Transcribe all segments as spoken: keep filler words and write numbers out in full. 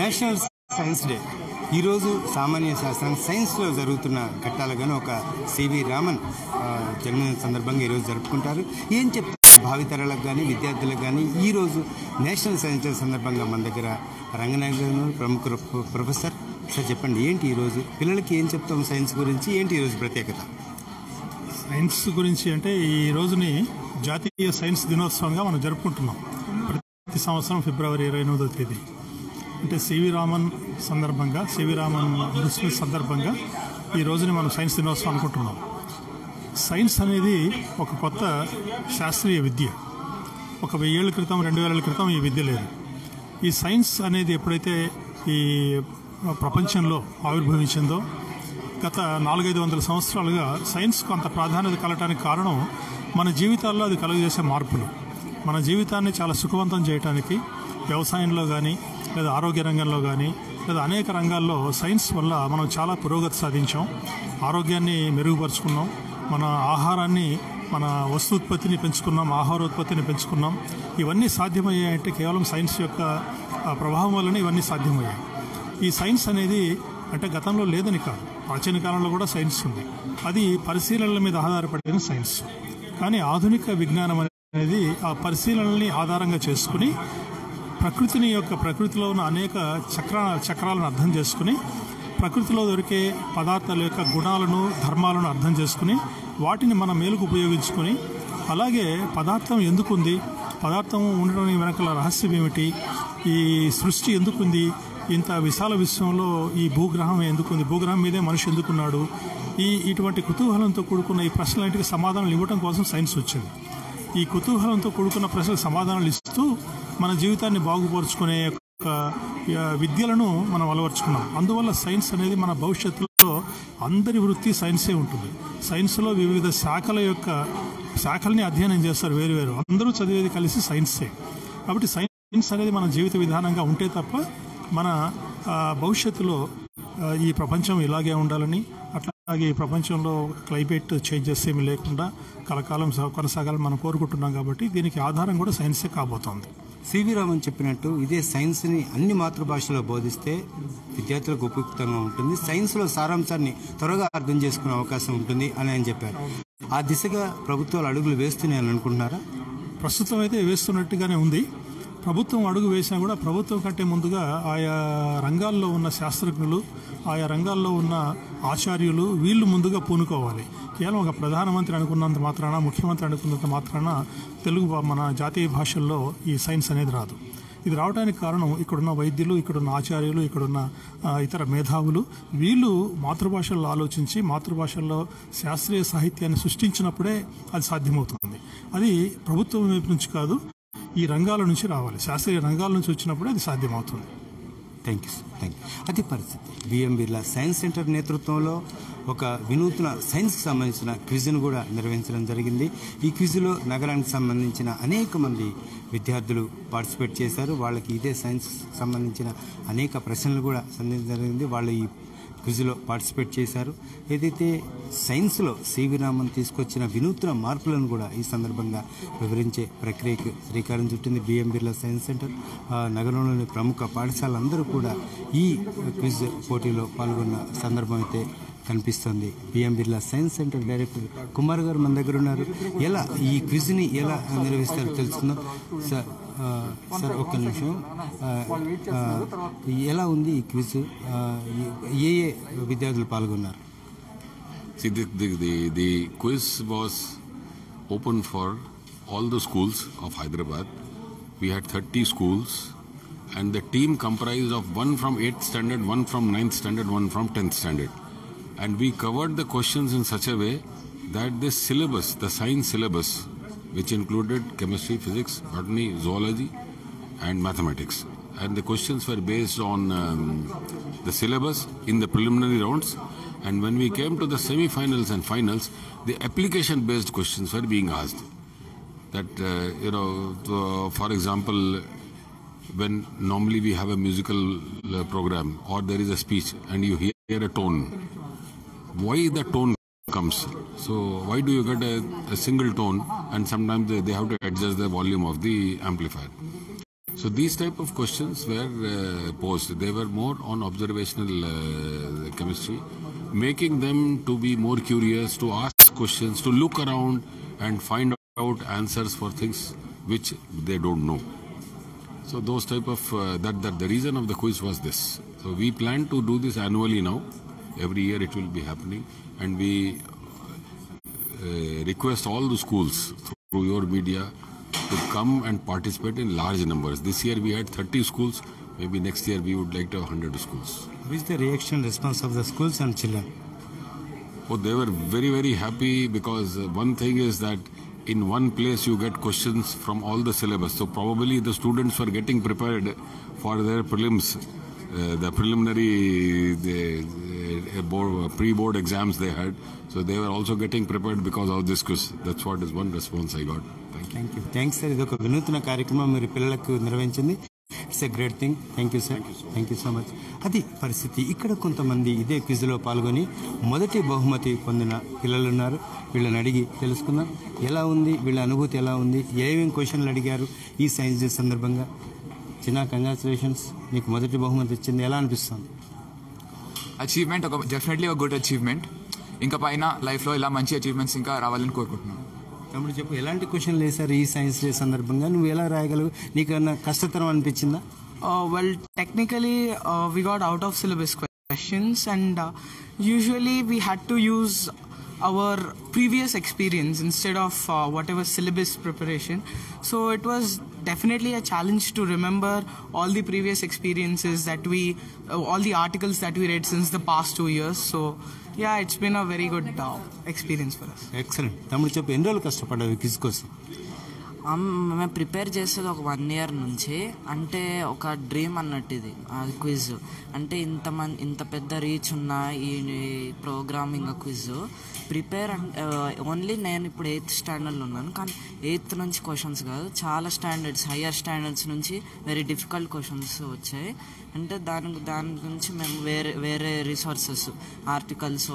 National science day ఈ రోజు సామాన్య శాస్త్రం సైన్స్లో జరుగుతున్న ఘట్టాలుగాను ఒక సివి రామన్ జన్మదిన సందర్భంగా ఈరోజు జరుపుకుంటారు. ఏం చెప్తారు భావితరాలకు కానీ విద్యార్థులకు కానీ ఈరోజు నేషనల్ సైన్స్ డే సందర్భంగా మన దగ్గర రంగనాయకులు ప్రముఖ ప్రొఫెసర్ సార్ చెప్పండి, ఏంటి ఈరోజు పిల్లలకి ఏం చెప్తాం సైన్స్ గురించి, ఏంటి ఈరోజు ప్రత్యేకత సైన్స్ గురించి? అంటే ఈ రోజుని జాతీయ సైన్స్ దినోత్సవంగా మనం జరుపుకుంటున్నాం ప్రతి సంవత్సరం ఫిబ్రవరి ఇరవై ఎనిమిదవ తేదీ. అంటే సివి రామన్ సందర్భంగా సివి రామన్ దృష్టి సందర్భంగా ఈ రోజుని మనం సైన్స్ దినోత్సవం అనుకుంటున్నాం. సైన్స్ అనేది ఒక కొత్త శాస్త్రీయ విద్య. ఒక వెయ్యేళ్ళ క్రితం రెండు వేల క్రితం ఈ విద్య లేదు. ఈ సైన్స్ అనేది ఎప్పుడైతే ఈ ప్రపంచంలో ఆవిర్భవించిందో గత నాలుగైదు వందల సంవత్సరాలుగా సైన్స్కు అంత ప్రాధాన్యత కలగటానికి కారణం మన జీవితాల్లో అది కలుగజేసే మార్పులు. మన జీవితాన్ని చాలా సుఖవంతం చేయడానికి వ్యవసాయంలో కానీ లేదా ఆరోగ్య రంగంలో కానీ లేదా అనేక రంగాల్లో సైన్స్ వల్ల మనం చాలా పురోగతి సాధించాం. ఆరోగ్యాన్ని మెరుగుపరుచుకున్నాం, మన ఆహారాన్ని మన వస్తూత్పత్తిని పెంచుకున్నాం, ఆహారోత్పత్తిని పెంచుకున్నాం. ఇవన్నీ సాధ్యమయ్యాయంటే కేవలం సైన్స్ యొక్క ప్రభావం వల్లనే ఇవన్నీ సాధ్యమయ్యాయి. ఈ సైన్స్ అనేది అంటే గతంలో లేదని కాదు, ప్రాచీన కాలంలో కూడా సైన్స్ ఉంది. అది పరిశీలనల మీద ఆధారపడిన సైన్స్. కానీ ఆధునిక విజ్ఞానం అనేది ఆ పరిశీలనల్ని ఆధారంగా చేసుకుని ప్రకృతిని యొక్క ప్రకృతిలో ఉన్న అనేక చక్ర చక్రాలను అర్థం చేసుకుని ప్రకృతిలో దొరికే పదార్థాల యొక్క గుణాలను ధర్మాలను అర్థం చేసుకుని వాటిని మన మేలుకు ఉపయోగించుకొని అలాగే పదార్థం ఎందుకుంది, పదార్థం ఉండడానికి వెనకల రహస్యం ఏమిటి, ఈ సృష్టి ఎందుకుంది, ఇంత విశాల విశ్వంలో ఈ భూగ్రహం ఎందుకుంది, భూగ్రహం మీదే మనిషి ఎందుకున్నాడు, ఈ ఇటువంటి కుతూహలంతో కూడుకున్న ఈ ప్రశ్నలన్నిటికీ సమాధానం ఇవ్వడం కోసం సైన్స్ వచ్చింది. ఈ కుతూహలంతో కూడుకున్న ప్రశ్నలకు సమాధానాలు ఇస్తూ మన జీవితాన్ని బాగుపరుచుకునే యొక్క విద్యలను మనం అలవర్చుకున్నాం. అందువల్ల సైన్స్ అనేది మన భవిష్యత్తులో అందరి వృత్తి సైన్సే ఉంటుంది. సైన్స్లో వివిధ శాఖల యొక్క శాఖల్ని అధ్యయనం చేస్తారు వేరువేరు, అందరూ చదివేది కలిసి సైన్సే. కాబట్టి సైన్స్ అనేది మన జీవిత విధానంగా ఉంటే తప్ప మన భవిష్యత్తులో ఈ ప్రపంచం ఇలాగే ఉండాలని అలాగే ఈ ప్రపంచంలో క్లైమేట్ చేంజెస్ ఏమి లేకుండా కలకాలం కొనసాగాలని మనం కోరుకుంటున్నాం. కాబట్టి దీనికి ఆధారం కూడా సైన్సే కాబోతోంది. సివి రామన్ చెప్పినట్టు ఇదే సైన్స్ని అన్ని మాతృభాషలో బోధిస్తే విద్యార్థులకు ఉపయుక్తంగా ఉంటుంది, సైన్స్లో సారాంశాన్ని త్వరగా అర్థం చేసుకునే అవకాశం ఉంటుంది అని ఆయన చెప్పారు. ఆ దిశగా ప్రభుత్వాలు అడుగులు వేస్తున్నాయని అనుకుంటున్నారా? ప్రస్తుతం అయితే వేస్తున్నట్టుగానే ఉంది. ప్రభుత్వం అడుగు వేసినా కూడా ప్రభుత్వం కంటే ముందుగా ఆయా రంగాల్లో ఉన్న శాస్త్రజ్ఞులు ఆయా రంగాల్లో ఉన్న ఆచార్యులు వీళ్ళు ముందుగా పూనుకోవాలి. కేవలం ఒక ప్రధానమంత్రి అనుకున్నంత మాత్రాన ముఖ్యమంత్రి అనుకున్నంత మాత్రాన తెలుగు మన జాతీయ భాషల్లో ఈ సైన్స్ అనేది రాదు. ఇది రావడానికి కారణం ఇక్కడున్న వైద్యులు, ఇక్కడున్న ఆచార్యులు, ఇక్కడున్న ఇతర మేధావులు వీళ్ళు మాతృభాషల్లో ఆలోచించి మాతృభాషల్లో శాస్త్రీయ సాహిత్యాన్ని సృష్టించినప్పుడే అది సాధ్యమవుతుంది. అది ప్రభుత్వం వైపు నుంచి కాదు, ఈ రంగాల నుంచి రావాలి, శాస్త్రీయ రంగాల నుంచి వచ్చినప్పుడే అది సాధ్యమవుతుంది. థ్యాంక్ యూ థ్యాంక్ యూ అది పరిస్థితి. బిఎం బిర్లా సైన్స్ సెంటర్ నేతృత్వంలో ఒక వినూత్న సైన్స్కి సంబంధించిన క్విజ్ను కూడా నిర్వహించడం జరిగింది. ఈ క్విజ్లో నగరానికి సంబంధించిన అనేక మంది విద్యార్థులు పార్టిసిపేట్ చేశారు. వాళ్ళకి ఇదే సైన్స్కి సంబంధించిన అనేక ప్రశ్నలు కూడా సంధించడం జరిగింది. వాళ్ళు ఈ క్విజ్లో పార్టిసిపేట్ చేశారు. ఏదైతే సైన్స్లో సివి రామన్ తీసుకొచ్చిన వినూత్న మార్పులను కూడా ఈ సందర్భంగా వివరించే ప్రక్రియకు శ్రీకారం చుట్టింది బిఎం బిర్లా సైన్స్ సెంటర్. నగరంలోని ప్రముఖ పాఠశాలలందరూ కూడా ఈ క్విజ్ పోటీలో పాల్గొన్న సందర్భం అయితే కనిపిస్తుంది. BM Birla science centre director Kumar garu మన దగ్గర ఉన్నారు. ఎలా ఈ క్విజ్ని ఎలా నిర్వహిస్తారో తెలుసుకుందాం. సార్ సార్ ఒక్క నిమిషం, ఎలా ఉంది ఈ క్విజ్, ఏ ఏ విద్యార్థులు పాల్గొన్నారు? The quiz was open for all the schools of Hyderabad. We had thirty schools and the team comprised of one from eighth standard, one from ninth standard, one from tenth standard. And we covered the questions in such a way that the syllabus, the science syllabus, which included chemistry, physics, botany, zoology and mathematics. And the questions were based on um, the syllabus in the preliminary rounds. And when we came to the semi-finals and finals, the application-based questions were being asked. That, uh, you know, uh, for example, when normally we have a musical uh, program or there is a speech and you hear a tone. Why the tone comes, so why do you get a, a single tone, and sometimes they, they have to adjust the volume of the amplifier. So these type of questions were uh, posed. They were more on observational uh, chemistry, making them to be more curious, to ask questions, to look around and find out answers for things which they don't know. So those type of uh, that that the reason of the quiz was this. So we plan to do this annually now. Every year it will be happening, and we uh, request all the schools through your media to come and participate in large numbers. This year we had thirty schools. Maybe next year we would like to have one hundred schools. What is the reaction response of the schools and children? Oh, they were very very happy, because one thing is that in one place you get questions from all the syllabus. So probably the students were getting prepared for their prelims, uh, the preliminary the, uh, pre-board exams they had. So they were also getting prepared because of this quiz. That's what is one response I got. Thank you. Thank you. Thanks, sir. It's a great thing. Thank you, sir. Thank you so much. Thank you so much. Adi Parisiti ikkada kontamandi ide quiz-lo palgoni modati bahumati pondina pillalu unnaru. Villanni adigi telusukundam ela undi, villa anubhuti ela undi, em questionlu adigaru ee science day sandarbhanga. China, congratulations, meeku modati bahumati ichindi, ela anipistundi? Achievement definitely a good achievement. Inka paina life lo ila manchi achievements inka raavalani korukuntunna. తమ్ముడు చెప్పు, ఎలాంటి క్వశ్చన్లు వేశారు ఈ science day సందర్భంగా? నువ్వు ఎలా రాయగలవు? నీకన్నా కష్టతరం అనిపించిందా? Well technically we got out of syllabus questions, and usually we had to use our previous experience instead of whatever syllabus preparation. So it was definitely a challenge to remember all the previous experiences that we all the articles that we read since the past two years. So yeah, it's been a very good uh, experience for us. Excellent. Tamil chep enroll kashtapadadu quiz kosam. am me prepare chesadu oka one year nunchi, ante oka dream annattu idi aa quiz. ante inta man inta pedda reach unna ee programming a quiz prepare uh, only nenu ippudu eighth standard lo unnanu, kan eighth nunchi questions gaadu, chaala standards higher standards nunchi very difficult questions vachayi. అంటే దాని దాని గురించి మేము వేరే వేరే resources articles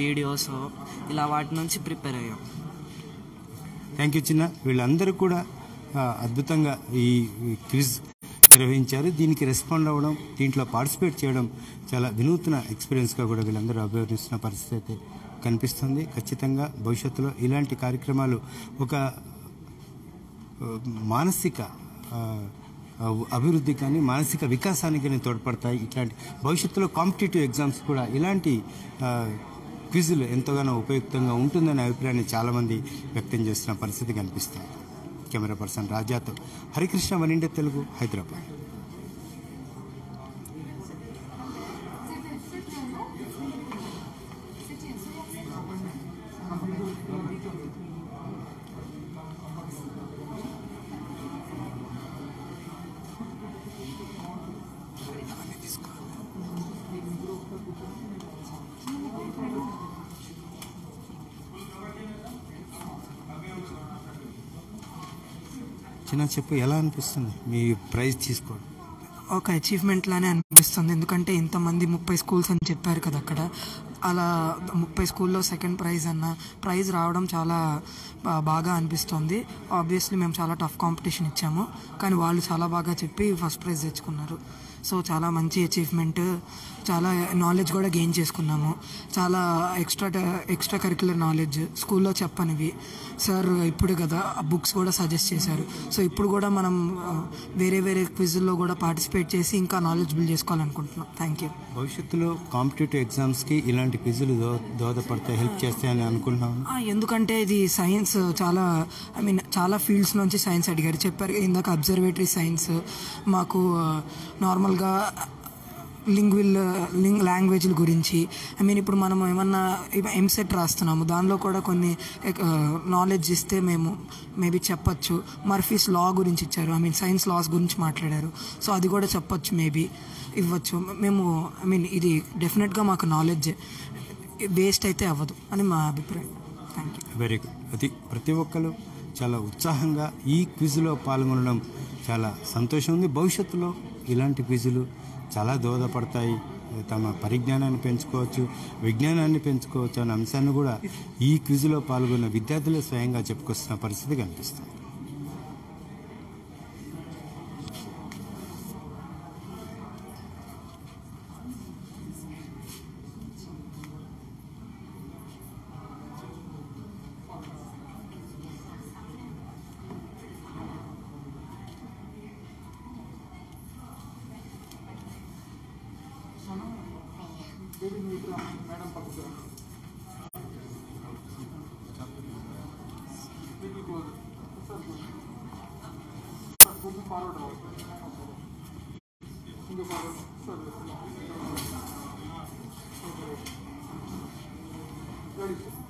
videos ఇలా వాటి నుంచి ప్రిపేర్ అయ్యాం. థ్యాంక్ యూ చిన్న. వీళ్ళందరూ కూడా అద్భుతంగా ఈ క్విజ్ నిర్వహించారు. దీనికి రెస్పాండ్ అవ్వడం, దీంట్లో పార్టిసిపేట్ చేయడం చాలా వినూత్న ఎక్స్పీరియన్స్గా కూడా వీళ్ళందరూ అభివర్ణిస్తున్న పరిస్థితి అయితే కనిపిస్తుంది. ఖచ్చితంగా భవిష్యత్తులో ఇలాంటి కార్యక్రమాలు ఒక మానసిక అభివృద్ధి కానీ మానసిక వికాసానికి కానీ తోడ్పడతాయి. ఇట్లాంటి భవిష్యత్తులో కాంపిటేటివ్ ఎగ్జామ్స్ కూడా ఇలాంటి క్విజులు ఎంతగానో ఉపయుక్తంగా ఉంటుందనే అభిప్రాయాన్ని చాలామంది వ్యక్తం చేస్తున్న పరిస్థితి కనిపిస్తుంది. కెమెరా పర్సన్ రాజాతో హరికృష్ణ, వన్ ఇండియా తెలుగు, హైదరాబాద్. చిన్న చెప్పు, ఎలా అనిపిస్తుంది మీ ప్రైజ్ తీసుకోవడం? ఒక అచీవ్మెంట్లానే అనిపిస్తుంది, ఎందుకంటే ఇంతమంది ముప్పై స్కూల్స్ అని చెప్పారు కదా అక్కడ, అలా ముప్పై స్కూల్లో సెకండ్ ప్రైజ్ అన్న ప్రైజ్ రావడం చాలా బాగా అనిపిస్తుంది. ఆబ్వియస్లీ మేము చాలా టఫ్ కాంపిటీషన్ ఇచ్చాము, కానీ వాళ్ళు చాలా బాగా చెప్పి ఫస్ట్ ప్రైజ్ తెచ్చుకున్నారు. సో చాలా మంచి అచీవ్మెంట్, చాలా నాలెడ్జ్ కూడా గెయిన్ చేసుకున్నాము, చాలా ఎక్స్ట్రా ఎక్స్ట్రా కరిక్యులర్ నాలెడ్జ్ స్కూల్లో చెప్పనివి సార్ ఇప్పుడు కదా బుక్స్ కూడా సజెస్ట్ చేశారు. సో ఇప్పుడు కూడా మనం వేరే వేరే క్విజుల్లో కూడా పార్టిసిపేట్ చేసి ఇంకా నాలెడ్జ్ బిల్డ్ చేసుకోవాలనుకుంటున్నాం. Thank you. భవిష్యత్తులో కాంపిటేటివ్ ఎగ్జామ్స్కి ఇలాంటి క్విజులు దోహదపడతాయి, హెల్ప్ చేస్తాయని అనుకుంటున్నాను. ఎందుకంటే ఇది సైన్స్ చాలా ఐ మీన్ చాలా ఫీల్డ్స్ నుంచి సైన్స్ అడిగారు, చెప్పారు ఇందాక అబ్జర్వేటరీ సైన్స్ మాకు నార్మల్ గా లింగ్విల్ లింగ్ లాంగ్వేజ్ల గురించి, ఐ మీన్ ఇప్పుడు మనం ఏమన్నా ఎంసెట్ రాస్తున్నాము, దానిలో కూడా కొన్ని నాలెడ్జ్ ఇస్తే మేము మేబీ చెప్పచ్చు. మర్ఫీస్ లా గురించి ఇచ్చారు, ఐ మీన్ సైన్స్ లాస్ గురించి మాట్లాడారు, సో అది కూడా చెప్పచ్చు, మేబీ ఇవ్వచ్చు మేము. ఐ మీన్ ఇది డెఫినెట్గా మాకు నాలెడ్జ్ వేస్ట్ అయితే అవ్వదు అని మా అభిప్రాయం. Thank you. Very good. అది ప్రతి ఒక్కరు చాలా ఉత్సాహంగా ఈ క్విజ్లో పాల్గొనడం చాలా సంతోషం ఉంది. భవిష్యత్తులో ఇలాంటి క్విజులు చాలా దోహదపడతాయి, తమ పరిజ్ఞానాన్ని పెంచుకోవచ్చు, విజ్ఞానాన్ని పెంచుకోవచ్చు అనే అంశాన్ని కూడా ఈ క్విజులో పాల్గొన్న విద్యార్థులు స్వయంగా చెప్పుకొస్తున్న పరిస్థితి కనిపిస్తుంది. Madam,